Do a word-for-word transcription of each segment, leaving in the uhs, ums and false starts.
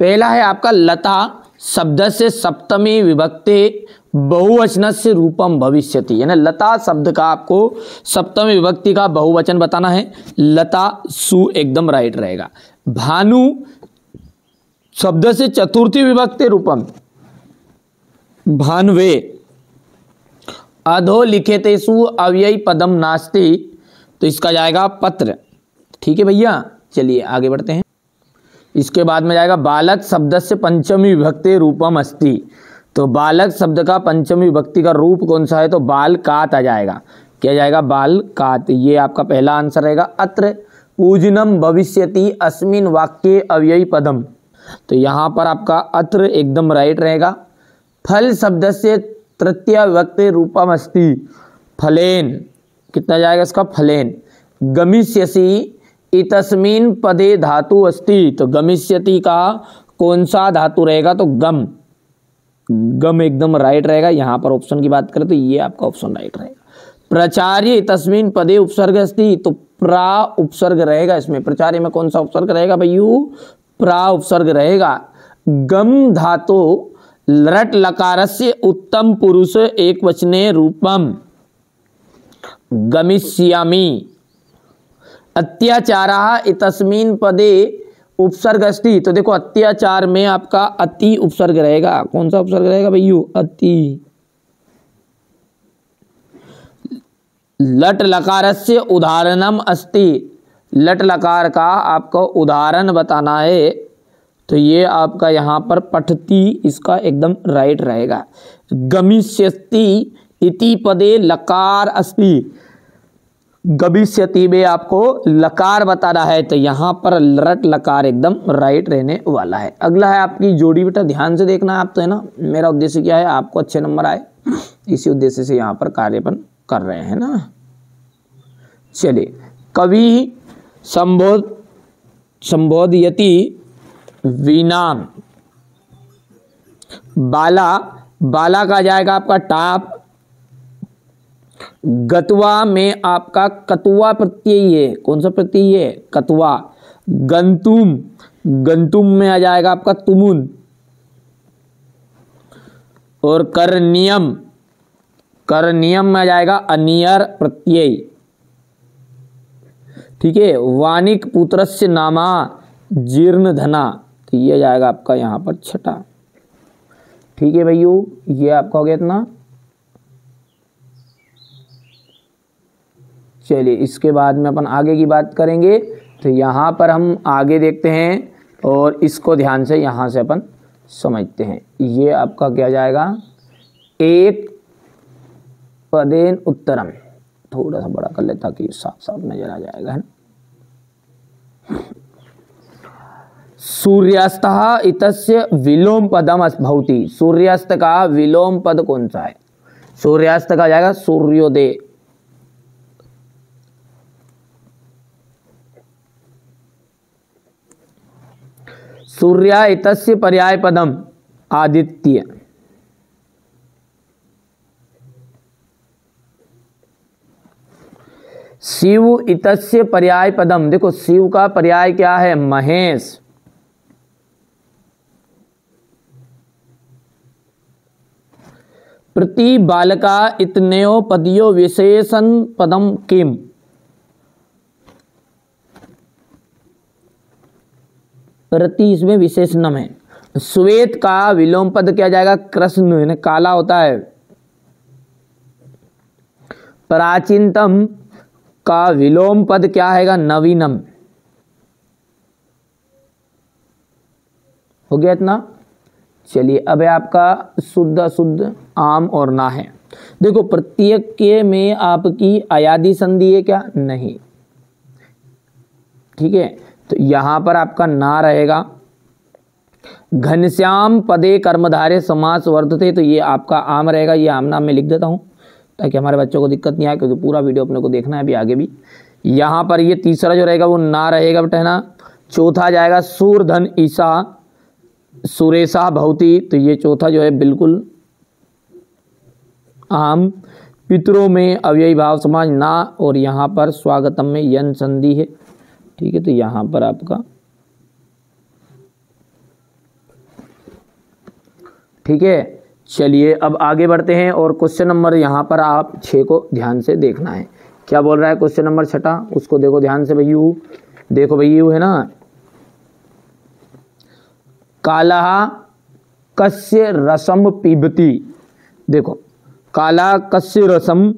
पहला है आपका लता शब्द से सप्तमी विभक्ति बहुवचन से रूपम भविष्यति, यानी लता शब्द का आपको सप्तमी विभक्ति का बहुवचन बताना है। लता सु एकदम राइट रहेगा। भानु शब्द से चतुर्थी विभक्ति रूपम भानवे। अधो लिखेतेषु अव्ययी पदम नास्ति, तो इसका जाएगा पत्र। ठीक है भैया, चलिए आगे बढ़ते हैं। इसके बाद में जाएगा बालक शब्द से पंचमी विभक्ति रूपम अस्ति, तो बालक शब्द का पंचमी विभक्ति का रूप कौन सा है, तो बालकात आ जाएगा। क्या जाएगा? बालकात। ये आपका पहला आंसर रहेगा। अत्र पूजनम भविष्यति अस्मिन वाक्ये अव्ययी पदम, तो यहाँ पर आपका अत्र एकदम राइट रहेगा। फल शब्द से तृतीय विभक्ति रूपम अस्ति फलेन, कितना जाएगा इसका? फलेन। गमिष्यसि इतस्मिन पदे धातु अस्ति, तो गमिष्यति का कौन सा धातु रहेगा, तो गम। गम एकदम राइट रहेगा। यहाँ पर ऑप्शन की बात करें तो ये आपका ऑप्शन राइट रहेगा। प्रचार्य इतस्मिन पदे उपसर्ग अस्ति, तो प्रा उपसर्ग रहेगा इसमें। प्रचार्य में कौन सा उपसर्ग रहेगा भैया? प्रा उपसर्ग रहेगा। गम धातु लरट लकारस्य उत्तम पुरुष एक वचने रूपम गमिष्यामि। अत्याचारा इतस्मिन पदे उपसर्ग अस्ति, तो देखो अत्याचार में आपका अति उपसर्ग रहेगा। कौन सा उपसर्ग रहेगा भैया? अति। लट लकारस्य उदाहरणम अस्ति, लट लकार का आपको उदाहरण बताना है, तो ये आपका यहाँ पर पठती इसका एकदम राइट रहेगा। गमिष्यति इति पदे लकार अस्ति, गमिष्यति में आपको लकार बताना है, तो यहाँ पर लरट लकार एकदम राइट रहने वाला है। अगला है आपकी जोड़ी, बेटा ध्यान से देखना आप, तो है ना। मेरा उद्देश्य क्या है? आपको अच्छे नंबर आए, इसी उद्देश्य से यहाँ पर कार्यपन कर रहे हैं ना। चलिए, कवि संबोध संबोधयति वीनाम बाला, बाला का जाएगा आपका टाप। गतवा में आपका कतुआ प्रत्यय है। कौन सा प्रत्यय है? कतुआ। गंतुम, गंतुम में आ जाएगा आपका तुमुन। और करनियम, करनियम में आ जाएगा अनियर प्रत्यय। ठीक है। वानिक पुत्रस्य नामा जीर्ण धना, तो ये जाएगा आपका यहाँ पर छठा। ठीक है भैया, ये आपका हो गया इतना। चलिए, इसके बाद में अपन आगे की बात करेंगे, तो यहाँ पर हम आगे देखते हैं और इसको ध्यान से यहाँ से अपन समझते हैं। ये आपका क्या जाएगा? एक पदेन उत्तरम, थोड़ा सा बड़ा कर ले ताकि साफ साफ नजर आ जाएगा, है ना। सूर्यास्तः इतस्य विलोम पदम भवति, सूर्यास्त का विलोम पद कौन सा है? सूर्यास्त का जाएगा सूर्योदय। सूर्या इतस्य पर्याय पदम आदित्य। शिव इतस्य पर्याय पदम, देखो शिव का पर्याय क्या है? महेश। प्रति बालका इतनयो पदियो विशेषण पदम किम, प्रति इसमें विशेषण है। श्वेत का विलोम पद क्या जाएगा? कृष्ण, काला होता है। प्राचीनतम का विलोम पद क्या है? नवीनम। हो गया इतना। चलिए, अब है आपका शुद्ध अशुद्ध आम और ना है। देखो प्रत्येक के में आपकी अयादी संधि है क्या? नहीं। ठीक है, तो यहाँ पर आपका ना रहेगा। घनश्याम पदे कर्मधारे समास वर्धते, तो ये आपका आम रहेगा। ये आम नाम में लिख देता हूँ ताकि हमारे बच्चों को दिक्कत नहीं आए, क्योंकि पूरा वीडियो अपने को देखना है अभी आगे भी। यहाँ पर ये तीसरा जो रहेगा वो ना रहेगा बेटा, है ना। चौथा जाएगा सूरधन ईसा सुरेशा भवती, तो ये चौथा जो है बिल्कुल आम। पितरों में अव्ययी भाव समाज ना, और यहाँ पर स्वागतम में यन संधि है। ठीक है, तो यहाँ पर आपका ठीक है। चलिए अब आगे बढ़ते हैं और क्वेश्चन नंबर यहाँ पर आप छः को ध्यान से देखना है, क्या बोल रहा है क्वेश्चन नंबर छठा, उसको देखो ध्यान से भैयू, देखो भैयू है ना, काला कस्य रसम पीबती, देखो काला कस्य रसम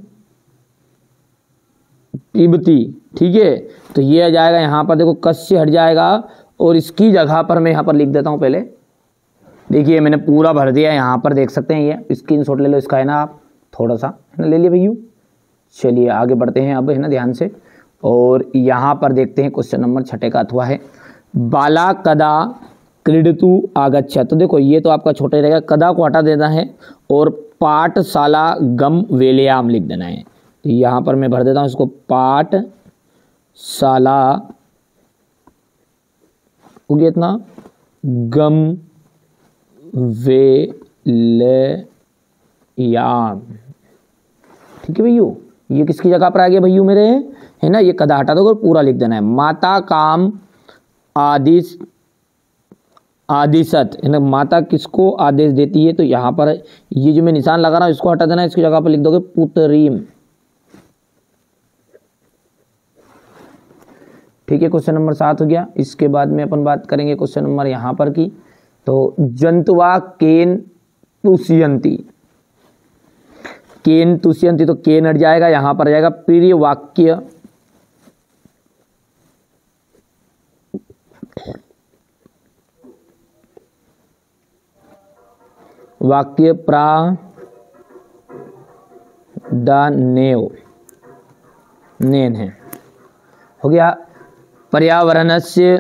पीबती, ठीक है। तो ये आ जाएगा यहाँ पर, देखो कस्य हट जाएगा और इसकी जगह पर मैं यहाँ पर लिख देता हूँ, पहले देखिए मैंने पूरा भर दिया यहाँ पर, देख सकते हैं ये स्क्रीनशॉट ले लो इसका है ना आप, थोड़ा सा है ना ले लिए भैया। चलिए आगे बढ़ते हैं अब है ना ध्यान से, और यहाँ पर देखते हैं क्वेश्चन नंबर छठे का अथवा है बाला कदा क्रीडतु आगच्छत, तो देखो ये तो आपका छोटा रहेगा, कदा को हटा देना है और पाठशाला गम वेलयाम लिख देना है। तो यहाँ पर मैं भर देता हूँ इसको, पाठशाला हो गया इतना गम वेलयाम, ठीक है भैया। ये किसकी जगह पर आ गया भैया मेरे है ना, ये कदा हटा दो और पूरा लिख देना है, माता काम आदिश आदेशत, यानी माता किसको आदेश देती है, तो यहाँ पर ये जो मैं निशान लगा रहा हूँ इसको हटा देना, इसकी जगह पर लिख दोगे पुत्रीम, ठीक है। क्वेश्चन नंबर सात हो गया। इसके बाद में अपन बात करेंगे क्वेश्चन नंबर यहाँ पर की, तो जंतुवा केन तुष्यंती, केन तुष्यंती, तो केन हट जाएगा, यहाँ पर जाएगा प्रिय वाक्य, वाक्य प्रादानेव नेन है, हो गया। पर्यावरणस्य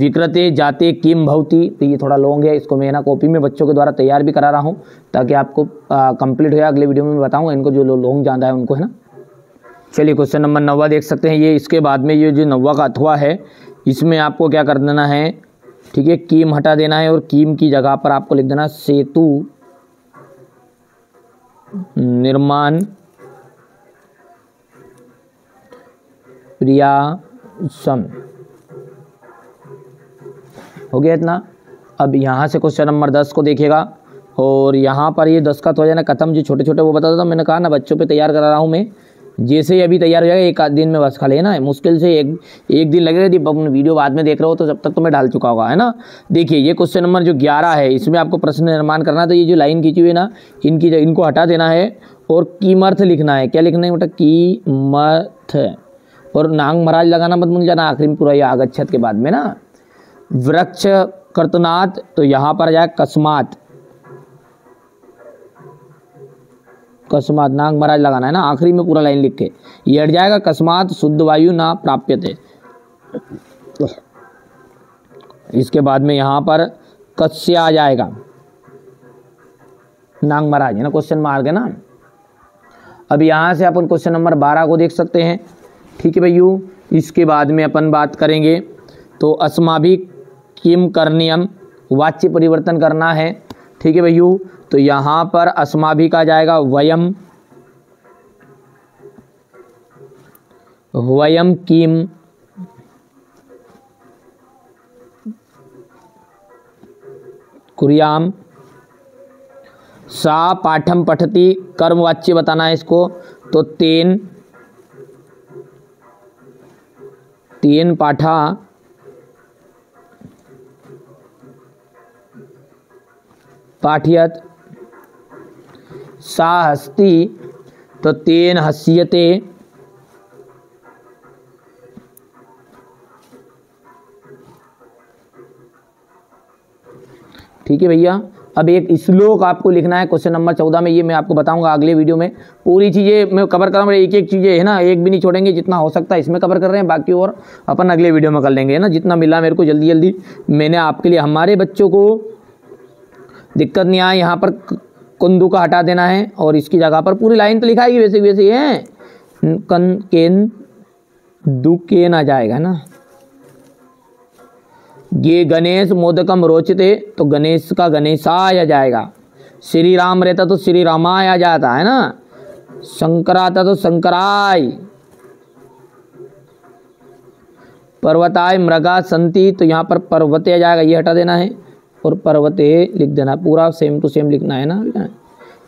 विकृते जाते किम भवति, तो ये थोड़ा लॉन्ग है, इसको मैं ना कॉपी में बच्चों के द्वारा तैयार भी करा रहा हूँ ताकि आपको कंप्लीट हो जाए, अगले वीडियो में मैं बताऊँगा इनको जो लॉन्ग जाना है उनको है ना। चलिए क्वेश्चन नंबर नौवा देख सकते हैं ये, इसके बाद में ये जो नौवा का अथवा है इसमें आपको क्या कर देना है, ठीक है, कीम हटा देना है और कीम की जगह पर आपको लिख देना सेतु निर्माण प्रियासम, हो गया इतना। अब यहाँ से क्वेश्चन नंबर दस को देखिएगा, और यहाँ पर ये दस का तो हो जाना खत्म, जो छोटे छोटे वो बता देता हूँ, मैंने कहा ना बच्चों पे तैयार करा रहा हूँ मैं, जैसे ही अभी तैयार हो जाएगा एक आध दिन में बस खा लेना है, मुश्किल से एक एक दिन लगेगा, यदि अपने वीडियो बाद में देख रहे हो तो जब तक तो मैं डाल चुका होगा है ना। देखिए ये क्वेश्चन नंबर जो ग्यारह है, इसमें आपको प्रश्न निर्माण करना है, तो ये जो लाइन खींची हुई है ना इनकी इनको हटा देना है और कीमर्थ लिखना है, क्या लिखना है बेटा, कीमर्थ, और नांग महाराज लगाना मत मुझे जाना आखिरी में पूरा, ये आगच्छत के बाद में ना। वृक्ष कर्तनाथ, तो यहाँ पर जाए कस्मात, कस्मात नाग महाराज लगाना है ना आखिरी में पूरा लाइन लिख के, ये हट जाएगा, कस्मात शुद्ध वायु ना प्राप्यते। इसके बाद में यहाँ पर कस्य आ जाएगा, नाग महाराज है ना क्वेश्चन मार्क है ना। अब यहाँ से अपन क्वेश्चन नंबर बारह को देख सकते हैं, ठीक है भैया। इसके बाद में अपन बात करेंगे तो अस्माभि किम करणीयम, वाच्य परिवर्तन करना है, ठीक है भैया। तो यहाँ पर अस्माभि का जाएगा वयम, वयम किम कुर्याम, सा पाठम पठती, कर्मवाच्य बताना है इसको, तो तेन तेन पाठा पाठ्यत, सा हस्ती, तो तेन हस्यते, ठीक है भैया। अब एक श्लोक आपको लिखना है क्वेश्चन नंबर चौदह में, ये मैं आपको बताऊंगा अगले वीडियो में, पूरी चीज़ें मैं कवर कर रहा हूँ, एक एक चीज़ें है ना एक भी नहीं छोड़ेंगे, जितना हो सकता है इसमें कवर कर रहे हैं, बाकी और अपन अगले वीडियो में कर लेंगे है ना, जितना मिला मेरे को जल्दी जल्दी मैंने आपके लिए। हमारे बच्चों को दिक्कत नहीं आए, यहाँ पर कुंदू का हटा देना है और इसकी जगह पर पूरी लाइन तो लिखाएगी वैसे वैसे है, कन केन दू केन आ जाएगा ना। ये गणेश मोदकम रोचते, तो गणेश का गणेशा आ जाएगा, श्री राम रहता तो श्री रामा आ जाता है ना, शंकराता तो शंकराय, पर्वताय मृगा संति, तो यहाँ पर पर्वते आ जाएगा, ये हटा देना है, और पर्वत है लिख देना, पूरा सेम टू सेम लिखना है ना।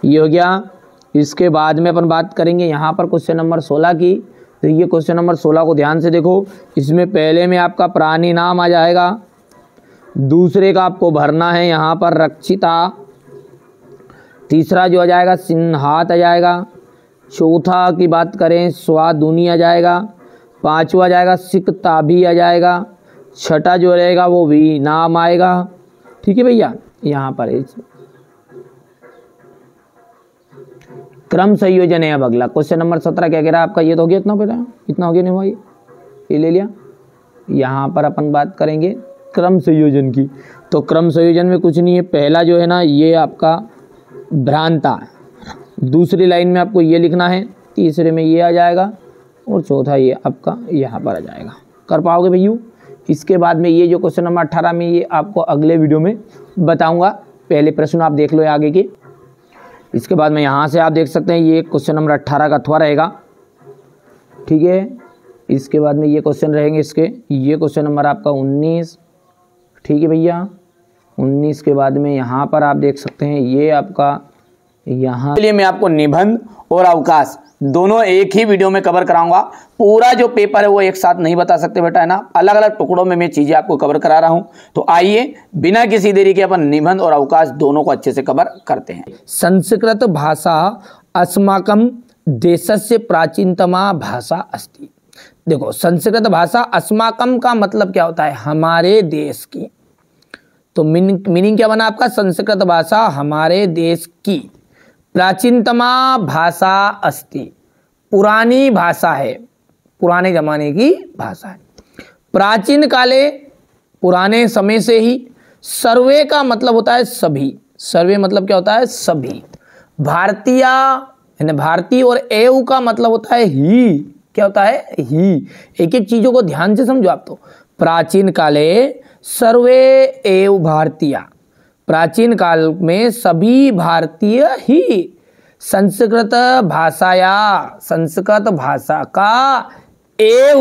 ये हो गया। इसके बाद में अपन बात करेंगे यहाँ पर क्वेश्चन नंबर सोलह की। तो ये क्वेश्चन नंबर सोलह को ध्यान से देखो। इसमें पहले में आपका प्राणी नाम आ जाएगा, दूसरे का आपको भरना है यहाँ पर रक्षिता, तीसरा जो आ जाएगा सिन्हात आ जाएगा, चौथा की बात करें स्वादुनी आ जाएगा, पाँचवा जाएगा सिकताबी आ जाएगा, छठा जो रहेगा वो वी नाम आएगा। ठीक है भैया, यहाँ पर क्रम संयोजन है। अब अगला क्वेश्चन नंबर सत्रह क्या कह रहा है आपका, ये तो हो गया इतना बेटा, इतना हो गया नहीं हुआ, ये ये ले लिया। यहाँ पर अपन बात करेंगे क्रम संयोजन की। तो क्रम संयोजन में कुछ नहीं है, पहला जो है ना ये आपका भ्रांता, दूसरी लाइन में आपको ये लिखना है, तीसरे में ये आ जाएगा और चौथा ये आपका यहाँ पर आ जाएगा। कर पाओगे भैया? इसके बाद में ये जो क्वेश्चन नंबर अठारह में ये आपको अगले वीडियो में बताऊँगा। पहले प्रश्न आप देख लो आगे के। इसके बाद में यहाँ से आप देख सकते हैं ये क्वेश्चन नंबर अट्ठारह का अथवा रहेगा। ठीक है, इसके बाद में ये क्वेश्चन रहेंगे, इसके ये क्वेश्चन नंबर आपका उन्नीस। ठीक है भैया, उन्नीस के बाद में यहाँ पर आप देख सकते हैं ये आपका यहाँ के लिए मैं आपको निबंध और अवकाश दोनों एक ही वीडियो में कवर कराऊंगा। पूरा जो पेपर है वो एक साथ नहीं बता सकते बेटा, है ना, अलग अलग टुकड़ों में मैं चीज़ें आपको कवर करा रहा हूं। तो आइए बिना किसी देरी के अपन निबंध और अवकाश दोनों को अच्छे से कवर करते हैं। संस्कृत भाषा अस्माकं देशस्य प्राचीनतमा भाषा अस्ति। देखो, संस्कृत भाषा अस्माकं का मतलब क्या होता है, हमारे देश की। तो मीनिंग क्या बना आपका, संस्कृत भाषा हमारे देश की प्राचीनतमा भाषा अस्ति, पुरानी भाषा है, पुराने जमाने की भाषा है। प्राचीन काले, पुराने समय से ही। सर्वे का मतलब होता है सभी, सर्वे मतलब क्या होता है सभी। भारतीय यानी भारतीय, और एव का मतलब होता है ही, क्या होता है ही। एक एक चीज़ों को ध्यान से समझो आप। तो प्राचीन काले सर्वे एव भारतीय, प्राचीन काल में सभी भारतीय ही संस्कृत भाषाया, संस्कृत भाषा का एव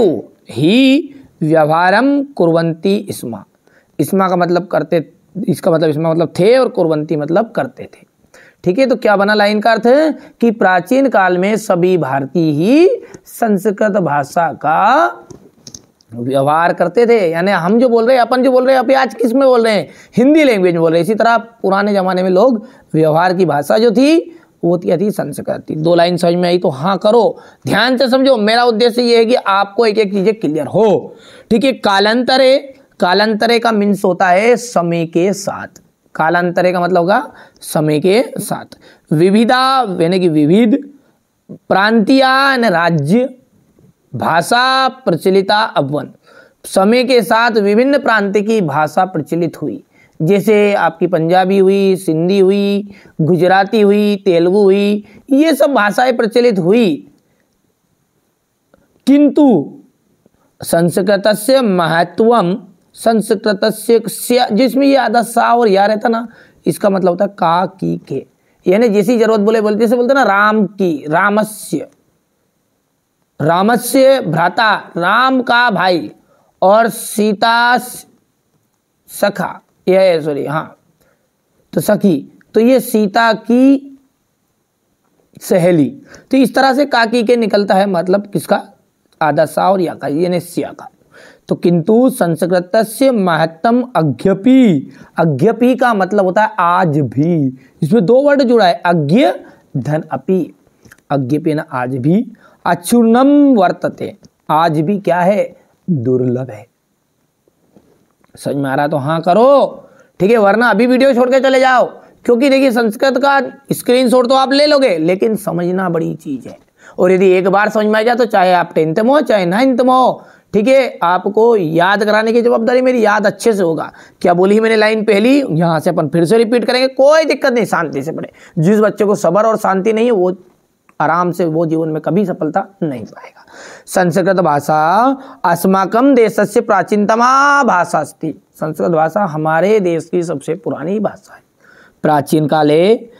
ही व्यवहारम कुर्वन्ति इस्मा। इस्मा का मतलब करते, इसका मतलब इस्मा मतलब थे, और कुर्वन्ति मतलब करते थे। ठीक है, तो क्या बना लाइन का अर्थ है कि प्राचीन काल में सभी भारतीय ही संस्कृत भाषा का व्यवहार करते थे। यानी हम जो बोल रहे हैं, अपन जो बोल रहे हैं, अभी आज किस में बोल रहे हैं, हिंदी लैंग्वेज में बोल रहे हैं। इसी तरह पुराने ज़माने में लोग व्यवहार की भाषा जो थी वो क्या थी, संस्कृत थी। दो लाइन समझ में आई तो हाँ करो, ध्यान से समझो। मेरा उद्देश्य ये है कि आपको एक एक चीज़ें क्लियर हो। ठीक है, कालांतरे, कालांतरे का मीन्स होता है समय के साथ। कालांतरे का मतलब होगा समय के साथ। विविधा यानी कि विविध, प्रांतीय यानी राज्य, भाषा प्रचलिता अवन, समय के साथ विभिन्न प्रांत की भाषा प्रचलित हुई। जैसे आपकी पंजाबी हुई, सिंधी हुई, गुजराती हुई, तेलुगु हुई, ये सब भाषाएं प्रचलित हुई। किंतु संस्कृतस्य महत्वम, संस्कृतस्य, जिसमें ये आधा सा और या रहता ना, इसका मतलब होता है का, की, के। यानी जैसी जरूरत बोले बोलते, जैसे बोलते ना राम की, रामस्य, रामस्य भ्राता, राम का भाई, और सीता सखा, ये सॉरी हाँ तो सखी, तो ये सीता की सहेली। तो इस तरह से काकी के निकलता है, मतलब किसका, आधा सा और या का, यानी सिया का। तो किंतु संस्कृतस्य महत्तम अज्ञपि, अज्ञपि का मतलब होता है आज भी। इसमें दो वर्ड जुड़ा है, अज्ञ धन अपि, अज्ञपि ना आज भी। अचूर्णम वर्तते, आज भी क्या है, दुर्लभ है। समझ में आ रहा तो हाँ करो। ठीक है, वरना अभी वीडियो छोड़ के चले जाओ, क्योंकि देखिए संस्कृत का स्क्रीनशॉट तो आप ले लोगे, लेकिन समझना बड़ी चीज है। और यदि एक बार समझ में आ जाए तो चाहे आप टेंथ में हो चाहे नाइन्थ में हो, ठीक है, आपको याद कराने की जवाबदारी मेरी, याद अच्छे से होगा। क्या बोली मैंने लाइन पहली, यहाँ से अपन फिर से रिपीट करेंगे, कोई दिक्कत नहीं, शांति से पढ़े। जिस बच्चे को सब्र और शांति नहीं है वो आराम से, वो जीवन में कभी सफलता नहीं पाएगा। संस्कृत भाषा अस्माकं देशस्य प्राचीनतमा भाषा अस्ति, संस्कृत भाषा हमारे देश की सबसे पुरानी भाषा है। प्राचीन काले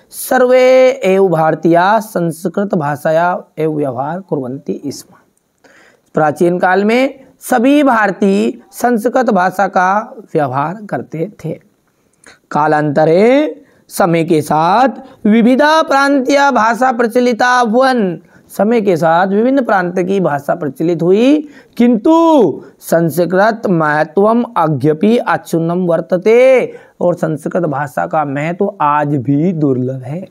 सर्वे एव भारतीया संस्कृत भाषाया एव व्यवहार कुर्वन्ति स्म, प्राचीन काल में सभी भारतीय संस्कृत भाषा का व्यवहार करते थे। कालांतरे समय के साथ विविधा प्रांतीय भाषा प्रचलिता वन समय के साथ विभिन्न प्रांत की भाषा प्रचलित हुई, किंतु संस्कृत महत्वम अज्ञपि अक्षुण्णम वर्तते, और संस्कृत भाषा का महत्व तो आज भी दुर्लभ है।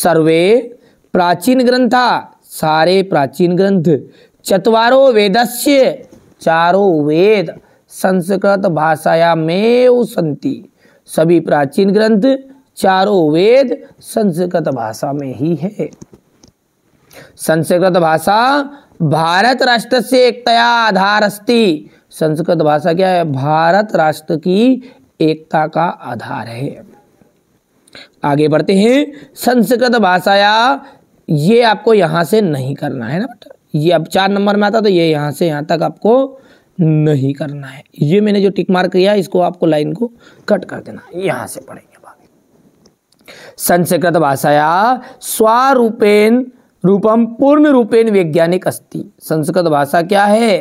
सर्वे प्राचीन ग्रंथा सारे प्राचीन ग्रंथ, चत्वारो वेदस्य चारों वेद संस्कृत भाषायामेव सन्ति, सभी प्राचीन ग्रंथ चारों वेद संस्कृत भाषा में ही है। संस्कृत भाषा भारत राष्ट्र से एकतया आधार अस्ति, संस्कृत भाषा क्या है? भारत राष्ट्र की एकता का आधार है। आगे बढ़ते हैं। संस्कृत भाषाया ये आपको यहाँ से नहीं करना है ना बेटा, ये अब चार नंबर में आता तो ये यहाँ से यहाँ तक आपको नहीं करना है। ये मैंने जो टिक मार्क किया इसको आपको लाइन को कट कर देना है, यहाँ से पढ़ेंगे बाकी। संस्कृत भाषाया स्वारूपेण रूपम पूर्ण रूपेण वैज्ञानिक अस्ति, संस्कृत भाषा क्या है?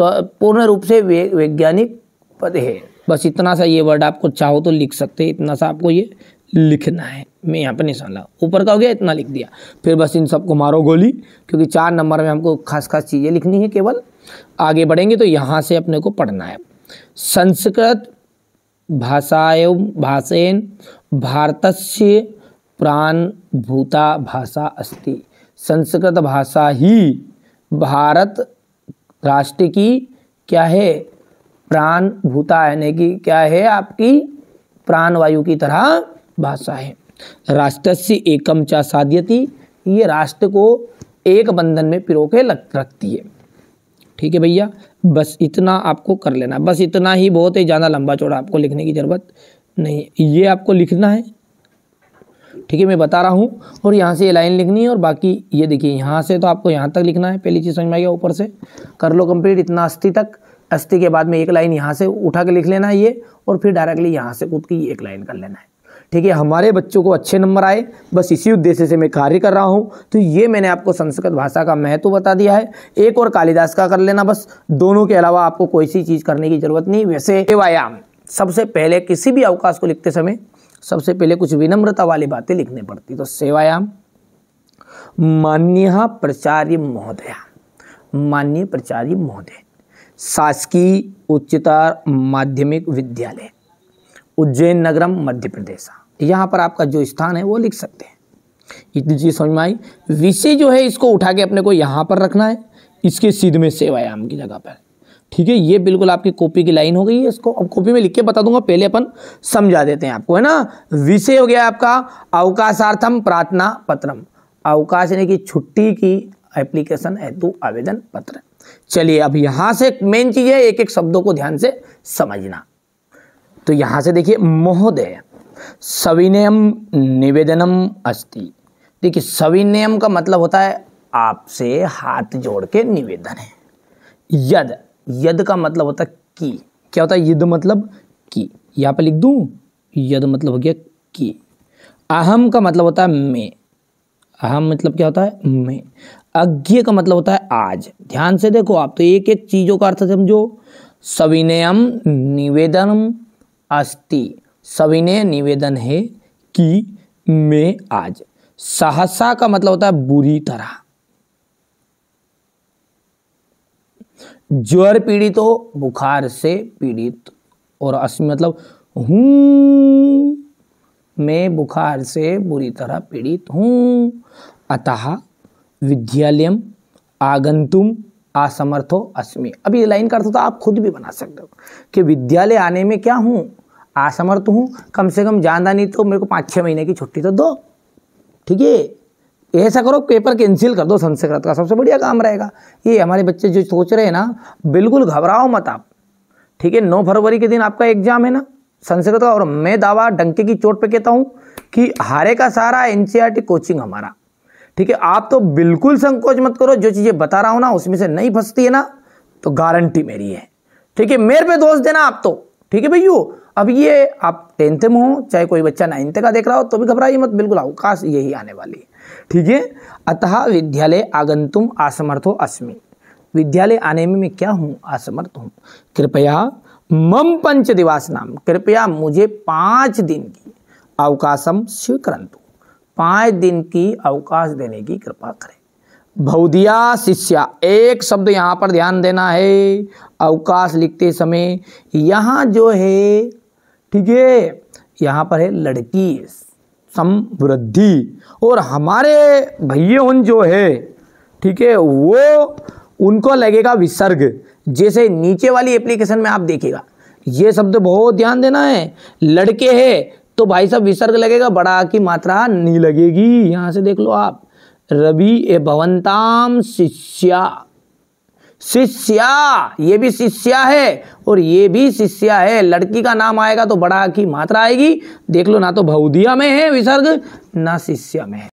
पूर्ण रूप से वे, वैज्ञानिक पद है। बस इतना सा ये वर्ड आपको चाहो तो लिख सकते हैं, इतना सा आपको ये लिखना है। मैं यहाँ पर निशान लगा, ऊपर का हो गया इतना लिख दिया, फिर बस इन सबको मारो गोली, क्योंकि चार नंबर में हमको खास खास चीज़ें लिखनी है केवल। आगे बढ़ेंगे तो यहाँ से अपने को पढ़ना है। संस्कृत भाषाएं भाषेन भारतस्य प्राणभूता भाषा अस्ति, संस्कृत भाषा ही भारत राष्ट्र की क्या है? प्राणभूता, यानी कि क्या है? आपकी प्राणवायु की तरह भाषा है। राष्ट्रस्य एकम चा साध्यति, ये राष्ट्र को एक बंधन में पिरो के रखती है। ठीक है भैया, बस इतना आपको कर लेना, बस इतना ही बहुत है, ज़्यादा लंबा चौड़ा आपको लिखने की ज़रूरत नहीं है, ये आपको लिखना है। ठीक है, मैं बता रहा हूँ। और यहाँ से ये लाइन लिखनी है, और बाकी ये देखिए यहाँ से तो आपको यहाँ तक लिखना है। पहली चीज़ समझ में आई, ऊपर से कर लो कंप्लीट इतना अस्थि तक, अस्थि के बाद में एक लाइन यहाँ से उठा के लिख लेना है ये, और फिर डायरेक्टली यहाँ से कूद के एक लाइन कर लेना है। ठीक है, हमारे बच्चों को अच्छे नंबर आए, बस इसी उद्देश्य से मैं कार्य कर रहा हूँ। तो ये मैंने आपको संस्कृत भाषा का महत्व बता दिया है, एक और कालिदास का कर लेना, बस दोनों के अलावा आपको कोई सी चीज़ करने की ज़रूरत नहीं। वैसे व्यायाम सबसे पहले किसी भी अवकाश को लिखते समय सबसे पहले कुछ विनम्रता वाली बातें लिखनी पड़ती। तो सेवायाम, मान्य प्राचार्य महोदया, मान्य प्राचार्य महोदय, शासकीय उच्चतर माध्यमिक विद्यालय उज्जैन नगरम मध्य प्रदेश, यहाँ पर आपका जो स्थान है वो लिख सकते हैं। इतनी चीज़ समझ में आई। विषय जो है इसको उठा के अपने को यहाँ पर रखना है, इसके सीध में सेवायाम की जगह पर। ठीक है, ये बिल्कुल आपकी कॉपी की लाइन हो गई है। इसको अब कॉपी में लिख के बता दूंगा, पहले अपन समझा देते हैं आपको, है ना। विषय हो गया आपका अवकाशार्थम प्रार्थना पत्रम, अवकाश यानी कि छुट्टी की एप्लीकेशन हेतु आवेदन पत्र। चलिए, अब यहाँ से मेन चीज़ है एक एक शब्दों को ध्यान से समझना। तो यहाँ से देखिए, महोदय सविनयम निवेदनम अस्ति। देखिए, सविनयम का मतलब होता है आपसे हाथ जोड़ के निवेदन है। यद, यद का मतलब होता है की, क्या होता है? यद मतलब की, यहाँ पर लिख दूँ, यद मतलब हो गया की। अहम का मतलब होता है मैं, अहम मतलब क्या होता है? मैं। अज्ञ का मतलब होता है आज। ध्यान से देखो आप, तो एक एक चीज़ों का अर्थ समझो। सविनयम निवेदनम अस्ति, सविनय निवेदन है कि मैं आज। सहसा का मतलब होता है बुरी तरह। ज्वर पीड़ित हो, बुखार से पीड़ित। और अस्मि मतलब हूँ, मैं बुखार से बुरी तरह पीड़ित हूँ। अतः विद्यालयम आगंतुम असमर्थो अस्मि। अब ये लाइन का अर्थ तो आप खुद भी बना सकते हो कि विद्यालय आने में क्या हूँ? असमर्थ हूँ। कम से कम ज़्यादा नहीं तो मेरे को पाँच छः महीने की छुट्टी तो दो। ठीक है, ऐसा करो, पेपर कैंसिल कर दो संस्कृत का, सबसे बढ़िया काम रहेगा। ये हमारे बच्चे जो सोच रहे हैं ना, बिल्कुल घबराओ मत आप। ठीक है, नौ फरवरी के दिन आपका एग्जाम है ना संस्कृत का, और मैं दावा डंके की चोट पे कहता हूँ कि हारे का सारा एनसीईआरटी कोचिंग हमारा। ठीक है, आप तो बिल्कुल संकोच मत करो, जो चीज़ें बता रहा हूँ ना उसमें से नहीं फंसती है ना तो गारंटी मेरी है। ठीक है, मेरे पे दोष देना आप तो। ठीक है भैया, अब ये आप टेंथ में हो चाहे कोई बच्चा नाइन्थ का देख रहा हो तो भी घबराइए मत, बिल्कुल अवकाश यही आने वाली है। ठीक है, अतः विद्यालय आगंतुम असमर्थो अस्मि, विद्यालय आने में मैं क्या हूँ? असमर्थ हूँ। कृपया मम पंच दिवासनाम, कृपया मुझे पाँच दिन की अवकाशम स्वीकरंतु, पाँच दिन की अवकाश देने की कृपा करें। भवदीया शिष्या, एक शब्द यहाँ पर ध्यान देना है अवकाश लिखते समय। यहाँ जो है ठीक है, यहाँ पर है लड़की समवृद्धि, और हमारे भैया जो है ठीक है वो उनको लगेगा विसर्ग। जैसे नीचे वाली एप्लीकेशन में आप देखिएगा, ये शब्द बहुत ध्यान देना है। लड़के है तो भाई साहब विसर्ग लगेगा, बड़ा की मात्रा नहीं लगेगी। यहाँ से देख लो आप, रवि ए भवंताम शिष्या, शिष्या ये भी शिष्या है और ये भी शिष्या है। लड़की का नाम आएगा तो बड़ा की मात्रा आएगी। देख लो, ना तो भवदीया में है विसर्ग, ना शिष्या में है।